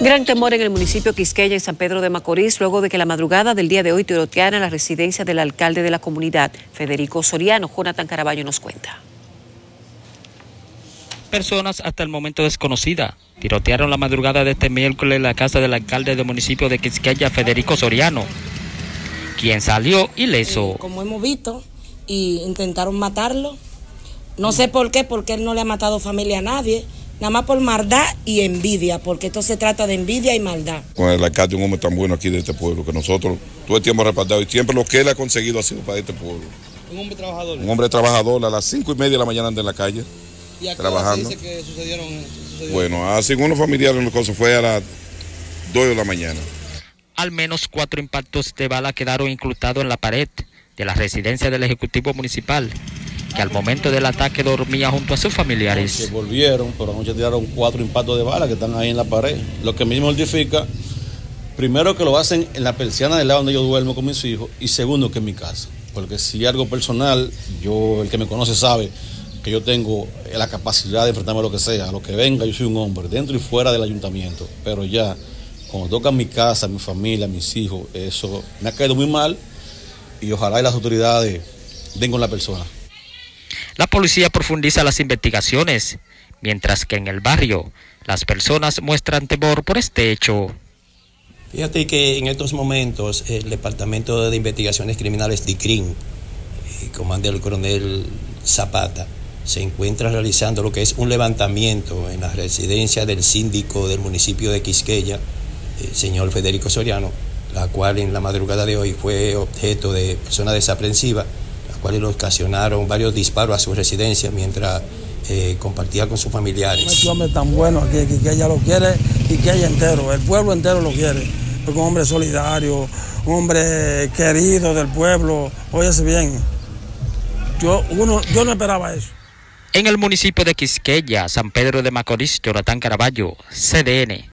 Gran temor en el municipio Quisqueya, en San Pedro de Macorís, luego de que la madrugada del día de hoy tirotearan la residencia del alcalde de la comunidad, Federico Soriano. Jonathan Caraballo nos cuenta. Personas hasta el momento desconocidas tirotearon la madrugada de este miércoles la casa del alcalde del municipio de Quisqueya, Federico Soriano, quien salió ileso. Como hemos visto, y intentaron matarlo. No sé por qué, porque él no le ha matado familia a nadie. Nada más por maldad y envidia, porque esto se trata de envidia y maldad. Con el alcalde, un hombre tan bueno aquí de este pueblo, que nosotros todo el tiempo respaldado, y siempre lo que él ha conseguido ha sido para este pueblo. Un hombre trabajador. Un hombre trabajador, a las 5:30 de la mañana anda en la calle, ¿y trabajando? Dice que sucedieron. Bueno, según unos familiares, la cosa fue a las 2 de la mañana. Al menos 4 impactos de bala quedaron incrustados en la pared de la residencia del Ejecutivo Municipal, que al momento del ataque dormía junto a sus familiares. Se volvieron, pero anoche tiraron 4 impactos de bala que están ahí en la pared. Lo que a mí me mortifica, primero que lo hacen en la persiana del lado donde yo duermo con mis hijos, y segundo que en mi casa, porque si algo personal, yo, el que me conoce sabe que yo tengo la capacidad de enfrentarme a lo que sea, a lo que venga. Yo soy un hombre, dentro y fuera del ayuntamiento, pero ya, cuando toca mi casa, mi familia, mis hijos, eso me ha caído muy mal, y ojalá y las autoridades den con la persona. La policía profundiza las investigaciones, mientras que en el barrio las personas muestran temor por este hecho. Fíjate que en estos momentos el Departamento de Investigaciones Criminales DICRIN, comandado el coronel Zapata, se encuentra realizando lo que es un levantamiento en la residencia del síndico del municipio de Quisqueya, el señor Federico Soriano, la cual en la madrugada de hoy fue objeto de persona desaprensivas, cuales le ocasionaron varios disparos a su residencia mientras compartía con sus familiares. Este hombre tan bueno aquí, que ella lo quiere y que ella entero, el pueblo entero lo quiere, porque un hombre solidario, un hombre querido del pueblo. Óyese bien, yo no esperaba eso. En el municipio de Quisqueya, San Pedro de Macorís, Jonathan Caraballo, CDN.